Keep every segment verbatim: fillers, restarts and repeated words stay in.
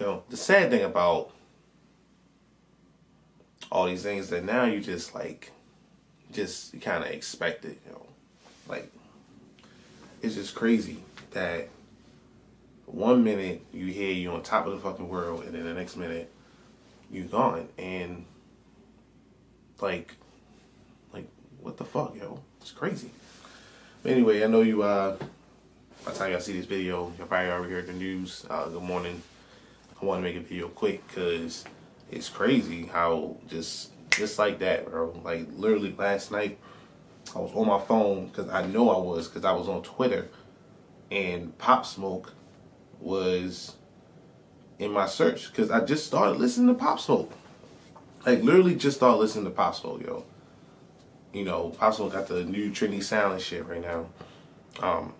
You know, the sad thing about all these things that now you just like, just kind of expect it, you know, like, it's just crazy that one minute you hear you on top of the fucking world and then the next minute you gone, and like, like what the fuck, yo? It's crazy. But anyway, I know you, uh, by the time y'all see this video, y'all probably already heard the news. Uh, good morning. I want to make a video quick because it's crazy how just, just like that, bro. Like literally last night, I was on my phone because I know I was because I was on Twitter, and Pop Smoke was in my search because I just started listening to Pop Smoke. Like literally just started listening to Pop Smoke, yo. You know, Pop Smoke got the new trendy sound and shit right now. Um,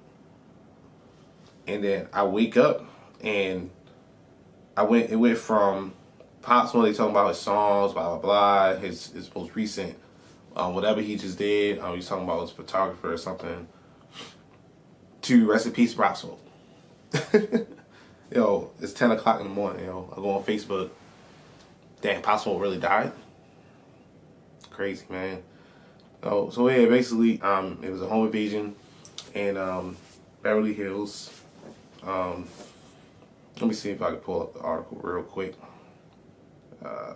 and then I wake up and I went. It went from Pop Smoke, they talking about his songs, blah blah blah, his his most recent. Um, whatever he just did, um, he's talking about his photographer or something. To rest in peace, Pop Smoke. Yo, it's ten o'clock in the morning. Yo, I go on Facebook. Damn, Pop Smoke really died. Crazy, man. Oh, so yeah, basically, um, it was a home invasion in um, Beverly Hills. Um, let me see if I can pull up the article real quick. Uh.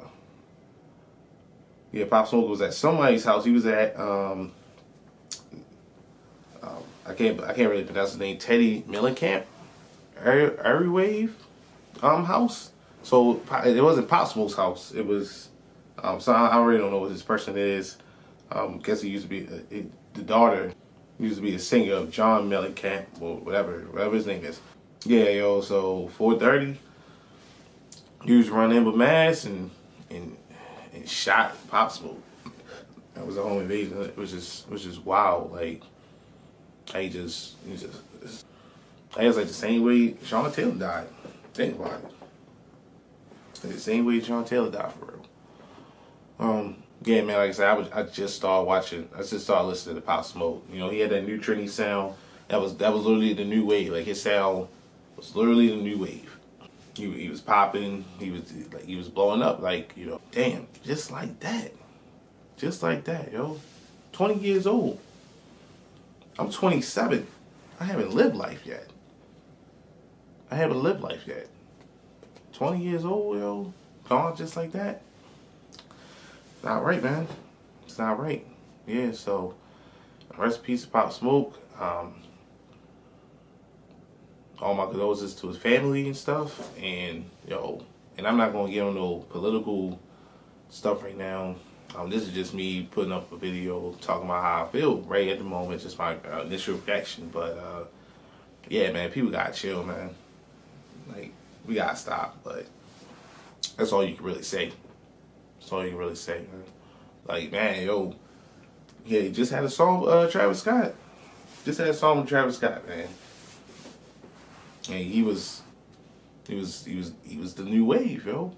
Yeah, Pop Smoke was at somebody's house. He was at um, um I can't I can't really pronounce his name. Teddi Mellencamp Arroyave um house. So it wasn't Pop Smoke's house. It was um. So I, I really don't know what this person is. Um, guess he used to be uh, it, the daughter used to be the singer of John Mellencamp or whatever whatever his name is. Yeah, yo. So four thirty, he was running with masks and and. and shot Pop Smoke. That was a home invasion. It was just, it was just wild. Like, I just, it just, just, I guess like the same way Sean Taylor died. Think about it. Like the same way Sean Taylor died for real. Um, yeah, man. Like I said, I was, I just started watching. I just started listening to Pop Smoke. You know, he had that new trendy sound. That was, that was literally the new wave. Like his sound was literally the new wave. He, he was popping, he was like he was blowing up, like, you know, damn, just like that. Just like that, yo. twenty years old. I'm twenty-seven. I haven't lived life yet. I haven't lived life yet. twenty years old, yo. Gone just like that. It's not right, man. It's not right. Yeah, so rest in peace to Pop Smoke. Um All my condolences to his family and stuff, and yo, and I'm not gonna get on no political stuff right now. Um, this is just me putting up a video talking about how I feel right at the moment, just my uh, initial reaction. But uh, yeah, man, people gotta chill, man. Like we gotta stop, but that's all you can really say. That's all you can really say, man. Like man, yo, yeah, you just had a song with uh, Travis Scott. Just had a song with Travis Scott, man. And he was, he was, he was, he was the new wave, yo.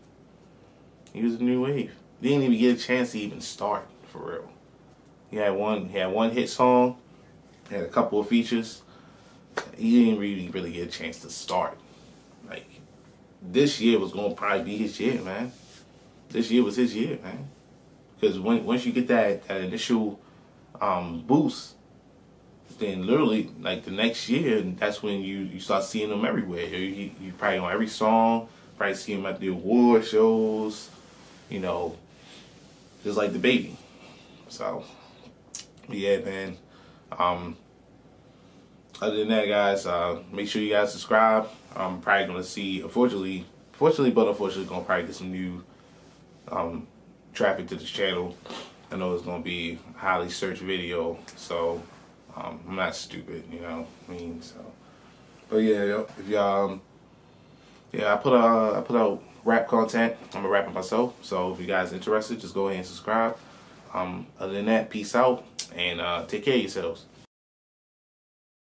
He was the new wave. He didn't even get a chance to even start, for real. He had one, he had one hit song, had a couple of features. He didn't really, really get a chance to start. Like, this year was gonna probably be his year, man. This year was his year, man. Because when, once you get that, that initial um, boost, then literally, like the next year, that's when you, you start seeing them everywhere. You, you probably on every song, probably see him at the award shows, you know, just like the baby. So, yeah, man. Um, other than that, guys, uh, make sure you guys subscribe. I'm probably gonna see, unfortunately, fortunately, but unfortunately, gonna probably get some new um, traffic to this channel. I know it's gonna be a highly searched video, so. Um, I'm not stupid, you know. I mean, so, but yeah, if y'all, um, yeah, I put uh, I put out rap content. I'm a rapper myself, so if you guys are interested, just go ahead and subscribe. Um, other than that, peace out and uh, take care of yourselves.